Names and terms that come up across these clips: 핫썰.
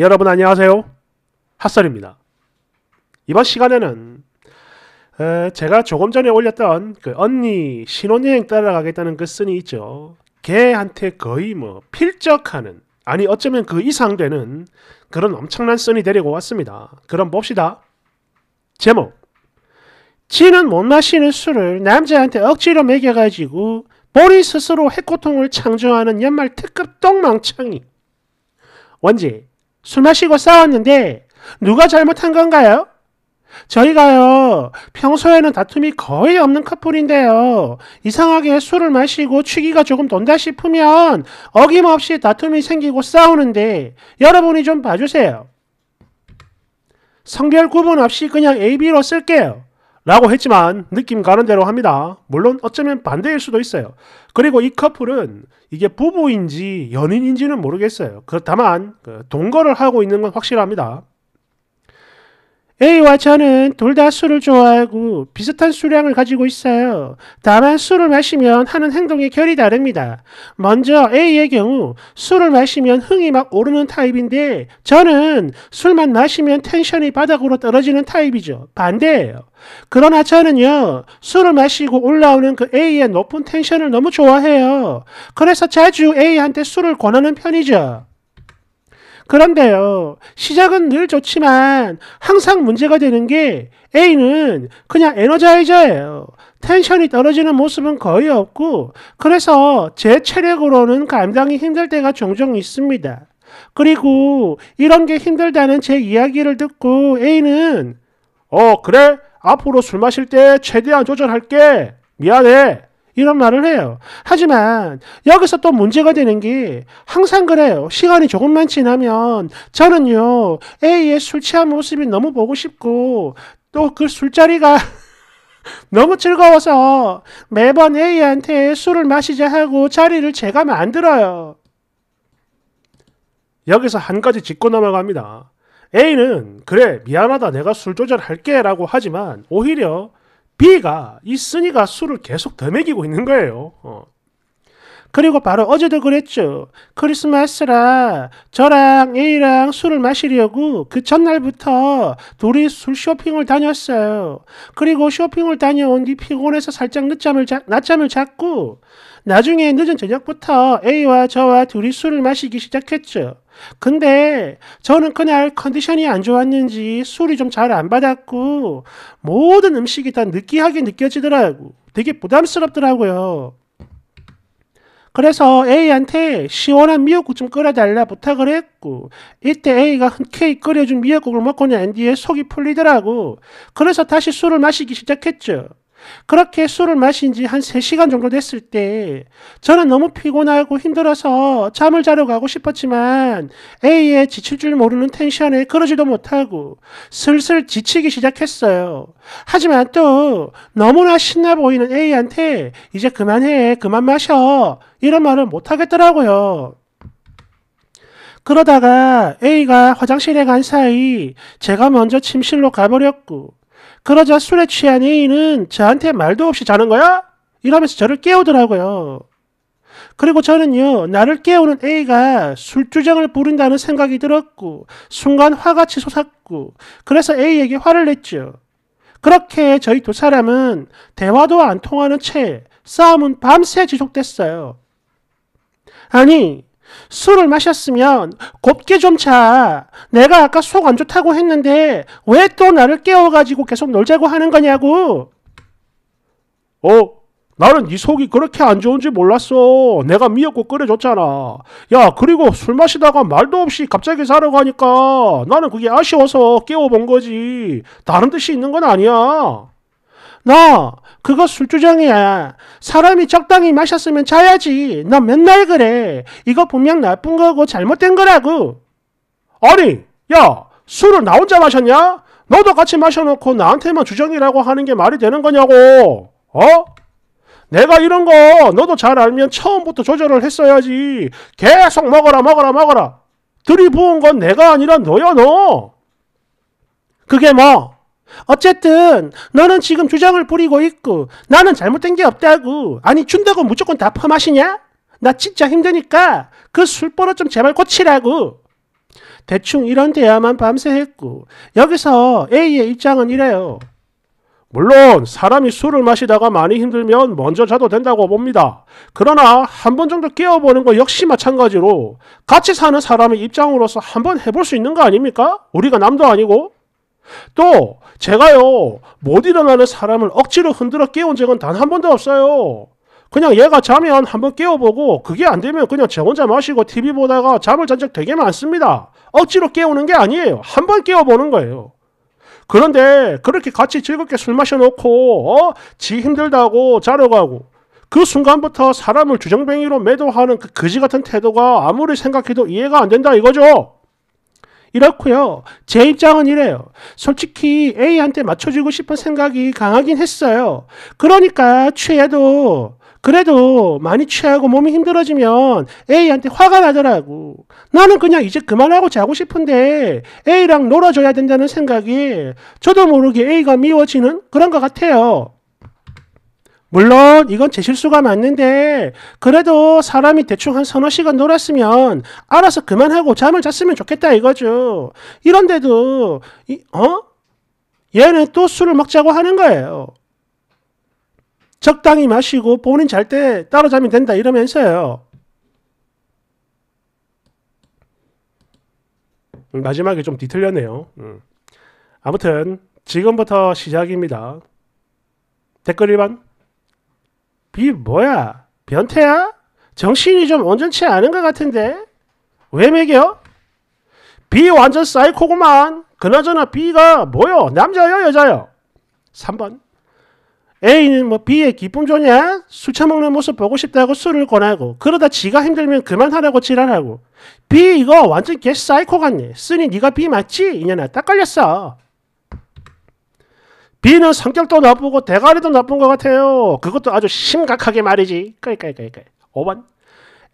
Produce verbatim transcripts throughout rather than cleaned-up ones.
여러분 안녕하세요. 핫썰입니다. 이번 시간에는 제가 조금 전에 올렸던 그 언니 신혼여행 따라가겠다는 그 쓴이 있죠. 걔한테 거의 뭐 필적하는, 아니 어쩌면 그 이상 되는 그런 엄청난 쓴이 데리고 왔습니다. 그럼 봅시다. 제목. 지는 못 마시는 술을 남자한테 억지로 먹여가지고 본인 스스로 핵고통을 창조하는 연말 특급 똥망청이. 원지. 술 마시고 싸웠는데 누가 잘못한 건가요? 저희가요, 평소에는 다툼이 거의 없는 커플인데요. 이상하게 술을 마시고 취기가 조금 돈다 싶으면 어김없이 다툼이 생기고 싸우는데 여러분이 좀 봐주세요. 성별 구분 없이 그냥 에이비로 쓸게요. 라고 했지만 느낌 가는 대로 합니다. 물론 어쩌면 반대일 수도 있어요. 그리고 이 커플은 이게 부부인지 연인인지는 모르겠어요. 다만 동거를 하고 있는 건 확실합니다. A와 저는 둘 다 술을 좋아하고 비슷한 술량을 가지고 있어요. 다만 술을 마시면 하는 행동의 결이 다릅니다. 먼저 A의 경우 술을 마시면 흥이 막 오르는 타입인데 저는 술만 마시면 텐션이 바닥으로 떨어지는 타입이죠. 반대예요. 그러나 저는요, 술을 마시고 올라오는 그 A의 높은 텐션을 너무 좋아해요. 그래서 자주 A한테 술을 권하는 편이죠. 그런데요, 시작은 늘 좋지만 항상 문제가 되는 게 A는 그냥 에너자이저예요. 텐션이 떨어지는 모습은 거의 없고, 그래서 제 체력으로는 감당이 힘들 때가 종종 있습니다. 그리고 이런 게 힘들다는 제 이야기를 듣고 A는 어 그래? 앞으로 술 마실 때 최대한 조절할게. 미안해. 이런 말을 해요. 하지만 여기서 또 문제가 되는 게 항상 그래요. 시간이 조금만 지나면 저는요, A의 술 취한 모습이 너무 보고 싶고 또 그 술자리가 너무 즐거워서 매번 A한테 술을 마시자 하고 자리를 제가 만들어요. 여기서 한 가지 짚고 넘어갑니다. A는 그래 미안하다 내가 술 조절할게 라고 하지만 오히려 B가, 이 쓴이가 술을 계속 더 먹이고 있는 거예요. 어. 그리고 바로 어제도 그랬죠. 크리스마스라 저랑 A랑 술을 마시려고 그 전날부터 둘이 술 쇼핑을 다녔어요. 그리고 쇼핑을 다녀온 뒤 피곤해서 살짝 늦잠을 자, 낮잠을 잤고 나중에 늦은 저녁부터 A와 저와 둘이 술을 마시기 시작했죠. 근데 저는 그날 컨디션이 안 좋았는지 술이 좀 잘 안 받았고 모든 음식이 다 느끼하게 느껴지더라고. 되게 부담스럽더라고요. 그래서 A한테 시원한 미역국 좀 끓여달라 부탁을 했고, 이때 A가 흔쾌히 끓여준 미역국을 먹고 난 뒤에 속이 풀리더라고. 그래서 다시 술을 마시기 시작했죠. 그렇게 술을 마신 지 한 세 시간 정도 됐을 때 저는 너무 피곤하고 힘들어서 잠을 자러 가고 싶었지만 A의 지칠 줄 모르는 텐션에 그러지도 못하고 슬슬 지치기 시작했어요. 하지만 또 너무나 신나 보이는 A한테 이제 그만해, 그만 마셔 이런 말을 못하겠더라고요. 그러다가 A가 화장실에 간 사이 제가 먼저 침실로 가버렸고, 그러자 술에 취한 A는 저한테 말도 없이 자는 거야? 이러면서 저를 깨우더라고요. 그리고 저는요, 나를 깨우는 A가 술주정을 부린다는 생각이 들었고 순간 화가 치솟았고, 그래서 A에게 화를 냈죠. 그렇게 저희 두 사람은 대화도 안 통하는 채 싸움은 밤새 지속됐어요. 아니, 술을 마셨으면 곱게 좀 자. 내가 아까 속 안 좋다고 했는데 왜 또 나를 깨워가지고 계속 놀자고 하는 거냐고. 어? 나는 네 속이 그렇게 안 좋은지 몰랐어. 내가 미역국 끓여줬잖아. 야, 그리고 술 마시다가 말도 없이 갑자기 자러 가니까 나는 그게 아쉬워서 깨워본 거지. 다른 뜻이 있는 건 아니야. 나 그거 술주정이야. 사람이 적당히 마셨으면 자야지. 나 맨날 그래. 이거 분명 나쁜 거고 잘못된 거라고. 아니, 야, 술을 나 혼자 마셨냐? 너도 같이 마셔놓고 나한테만 주정이라고 하는 게 말이 되는 거냐고. 어? 내가 이런 거 너도 잘 알면 처음부터 조절을 했어야지. 계속 먹어라 먹어라 먹어라. 들이부은 건 내가 아니라 너야 너. 그게 뭐? 어쨌든 너는 지금 주장을 부리고 있고 나는 잘못된 게 없다고. 아니, 준다고 무조건 다 퍼마시냐? 나 진짜 힘드니까 그 술버릇 좀 제발 고치라고. 대충 이런 대화만 밤새 했고 여기서 A의 입장은 이래요. 물론 사람이 술을 마시다가 많이 힘들면 먼저 자도 된다고 봅니다. 그러나 한 번 정도 깨어보는 거 역시 마찬가지로 같이 사는 사람의 입장으로서 한번 해볼 수 있는 거 아닙니까? 우리가 남도 아니고. 또 제가요 못 일어나는 사람을 억지로 흔들어 깨운 적은 단 한 번도 없어요. 그냥 얘가 자면 한번 깨워보고 그게 안 되면 그냥 제 혼자 마시고 티비 보다가 잠을 잔 적 되게 많습니다. 억지로 깨우는 게 아니에요. 한번 깨워보는 거예요. 그런데 그렇게 같이 즐겁게 술 마셔놓고 어? 지 힘들다고 자러 가고 그 순간부터 사람을 주정뱅이로 매도하는 그 거지 같은 태도가 아무리 생각해도 이해가 안 된다 이거죠. 이렇고요. 제 입장은 이래요. 솔직히 A한테 맞춰주고 싶은 생각이 강하긴 했어요. 그러니까 취해도 그래도 많이 취하고 몸이 힘들어지면 A한테 화가 나더라고. 나는 그냥 이제 그만하고 자고 싶은데 A랑 놀아줘야 된다는 생각이 저도 모르게 A가 미워지는 그런 것 같아요. 물론 이건 제 실수가 맞는데 그래도 사람이 대충 한 서너 시간 놀았으면 알아서 그만하고 잠을 잤으면 좋겠다 이거죠. 이런데도 이, 어? 얘는 또 술을 먹자고 하는 거예요. 적당히 마시고 본인 잘 때 따로 자면 된다 이러면서요. 마지막에 좀 뒤틀렸네요. 음. 아무튼 지금부터 시작입니다. 댓글 일 번. 이 뭐야? 변태야? 정신이 좀 온전치 않은 것 같은데? 왜 먹여? B 완전 사이코구만. 그나저나 B가 뭐요? 남자요? 여자요? 삼 번. A는 뭐 B의 기쁨조냐? 술 처먹는 모습 보고 싶다고 술을 권하고 그러다 지가 힘들면 그만하라고 지랄하고. B 이거 완전 개 사이코 같네. 쓰니 네가 B 맞지? 이년아 딱 걸렸어. B는 성격도 나쁘고 대가리도 나쁜 것 같아요. 그것도 아주 심각하게 말이지. 그러니까, 그러니까. 오 번.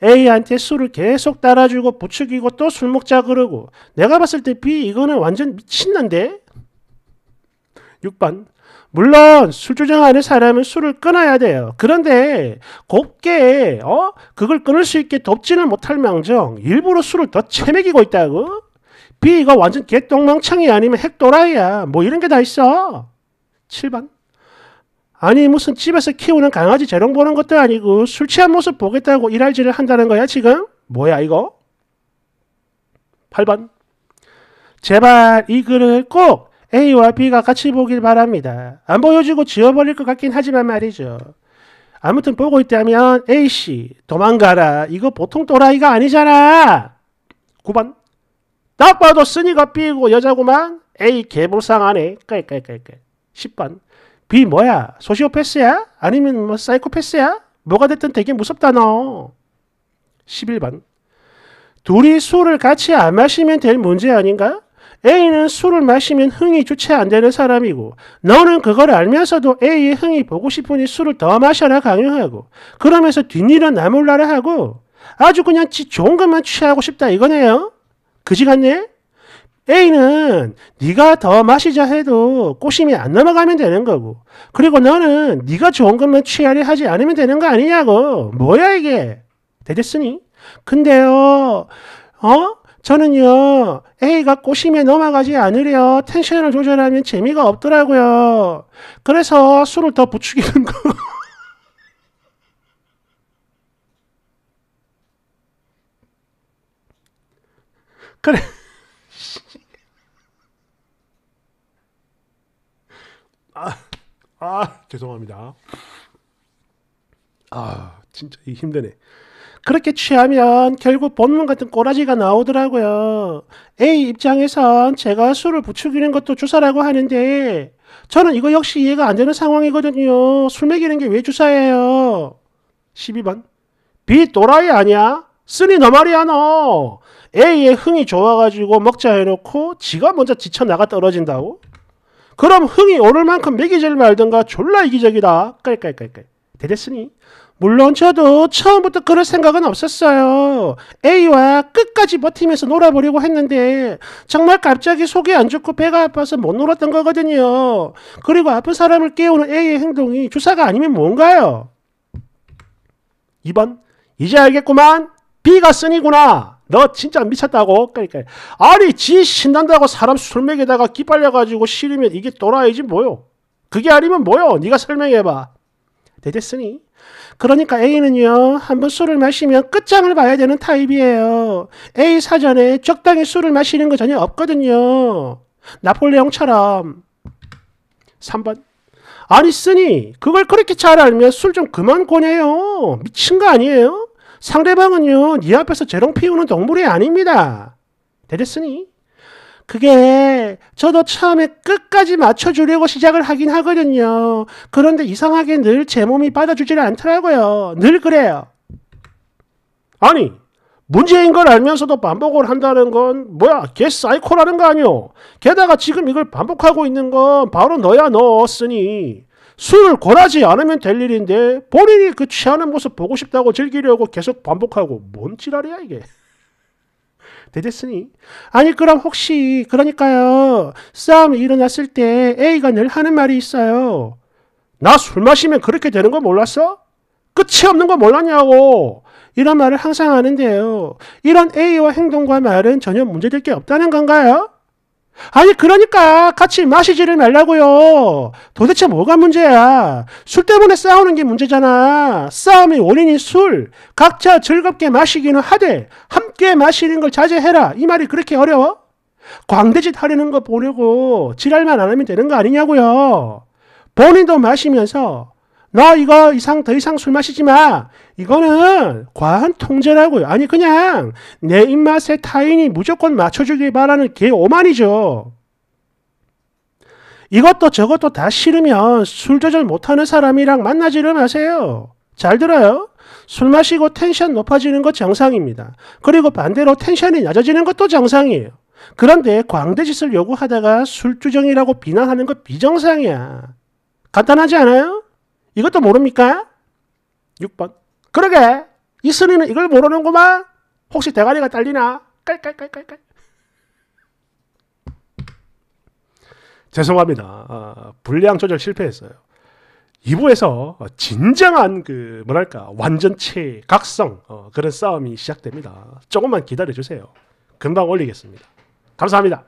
A한테 술을 계속 따라주고 부추기고 또 술 먹자 그러고. 내가 봤을 때 B 이거는 완전 미친난데? 육 번. 물론 술 주정하는 사람은 술을 끊어야 돼요. 그런데 곱게 어? 그걸 끊을 수 있게 돕지는 못할 망정 일부러 술을 더 채먹이고 있다고? B 이거 완전 개똥망청이 아니면 핵도라이야. 뭐 이런 게 다 있어. 칠 번. 아니 무슨 집에서 키우는 강아지 재롱 보는 것도 아니고 술 취한 모습 보겠다고 일할지를 한다는 거야 지금? 뭐야 이거? 팔 번. 제발 이 글을 꼭 A와 B가 같이 보길 바랍니다. 안 보여주고 지워버릴 것 같긴 하지만 말이죠. 아무튼 보고 있다면 A씨 도망가라. 이거 보통 또라이가 아니잖아. 구 번. 딱 봐도 쓰니가 B고 여자구만. A 개불쌍하네. 깔깔깔깔. 십 번. B 뭐야? 소시오패스야? 아니면 뭐 사이코패스야? 뭐가 됐든 되게 무섭다 너. 십일 번. 둘이 술을 같이 안 마시면 될 문제 아닌가? A는 술을 마시면 흥이 주체 안 되는 사람이고 너는 그걸 알면서도 A의 흥이 보고 싶으니 술을 더 마셔라 강요하고 그러면서 뒷일은 나 몰라라 하고 아주 그냥 지 좋은 것만 취하고 싶다 이거네요. 그지 같네? A는 네가 더 마시자 해도 꼬심이 안 넘어가면 되는 거고 그리고 너는 네가 좋은 것만 취하려 하지 않으면 되는 거 아니냐고. 뭐야 이게? 되겠으니? 근데요. 어? 저는요. A가 꼬심에 넘어가지 않으려 텐션을 조절하면 재미가 없더라고요. 그래서 술을 더 부추기는 거. 그래. 아, 아, 죄송합니다. 아, 진짜 이 힘드네. 그렇게 취하면 결국 본문 같은 꼬라지가 나오더라고요. A 입장에선 제가 술을 부추기는 것도 주사라고 하는데 저는 이거 역시 이해가 안 되는 상황이거든요. 술 먹이는 게 왜 주사예요? 십이 번. B 또라이 아니야? 쓰니 너 말이야 너. A의 흥이 좋아가지고 먹자 해놓고 지가 먼저 지쳐 나가 떨어진다고? 그럼 흥이 오를 만큼 먹이질 말든가 졸라 이기적이다. 깔깔깔깔. 대됐으니. 물론 저도 처음부터 그럴 생각은 없었어요. A와 끝까지 버티면서 놀아보려고 했는데 정말 갑자기 속이 안 좋고 배가 아파서 못 놀았던 거거든요. 그리고 아픈 사람을 깨우는 A의 행동이 주사가 아니면 뭔가요? 이 번. 이제 알겠구만. B가 쓰니구나. 너 진짜 미쳤다고? 그러니까 아니 지 신난다고 사람 술 먹이다가 기빨려가지고 싫으면 이게 도라이지 뭐요. 그게 아니면 뭐요. 네가 설명해봐. 됐으니 그러니까 A는요 한번 술을 마시면 끝장을 봐야 되는 타입이에요. A 사전에 적당히 술을 마시는 거 전혀 없거든요. 나폴레옹처럼. 삼 번 아니 쓰니 그걸 그렇게 잘 알면 술 좀 그만 권해요. 미친 거 아니에요? 상대방은요 네 앞에서 재롱 피우는 동물이 아닙니다. 됐으니 그게 저도 처음에 끝까지 맞춰주려고 시작을 하긴 하거든요. 그런데 이상하게 늘 제 몸이 받아주질 않더라고요. 늘 그래요. 아니 문제인 걸 알면서도 반복을 한다는 건 뭐야 개 사이코라는 거 아니오. 게다가 지금 이걸 반복하고 있는 건 바로 너야 너 쓰니. 술을 권하지 않으면 될 일인데 본인이 그 취하는 모습 보고 싶다고 즐기려고 계속 반복하고 뭔 지랄이야 이게. 됐으니 아니 그럼 혹시 그러니까요 싸움이 일어났을 때 A가 늘 하는 말이 있어요. 나 술 마시면 그렇게 되는 거 몰랐어? 끝이 없는 거 몰랐냐고. 이런 말을 항상 하는데요. 이런 A와 행동과 말은 전혀 문제될 게 없다는 건가요? 아니 그러니까 같이 마시지를 말라고요. 도대체 뭐가 문제야. 술 때문에 싸우는 게 문제잖아. 싸움의 원인이 술. 각자 즐겁게 마시기는 하되 함께 마시는 걸 자제해라. 이 말이 그렇게 어려워? 광대짓 하려는 거 보려고 지랄만 안 하면 되는 거 아니냐고요. 본인도 마시면서 너 이거 이상 더 이상 술 마시지 마. 이거는 과한 통제라고요. 아니 그냥 내 입맛에 타인이 무조건 맞춰주길 바라는 개 오만이죠. 이것도 저것도 다 싫으면 술 조절 못하는 사람이랑 만나지를 마세요. 잘 들어요. 술 마시고 텐션 높아지는 거 정상입니다. 그리고 반대로 텐션이 낮아지는 것도 정상이에요. 그런데 광대짓을 요구하다가 술주정이라고 비난하는 거 비정상이야. 간단하지 않아요? 이것도 모릅니까? 육 번. 그러게. 이 쓰리는 이걸 모르는구만. 혹시 대가리가 딸리나? 깔깔깔깔깔. 죄송합니다. 어, 분량 조절 실패했어요. 이 부에서 진정한 그 뭐랄까 완전체 각성 어, 그런 싸움이 시작됩니다. 조금만 기다려주세요. 금방 올리겠습니다. 감사합니다.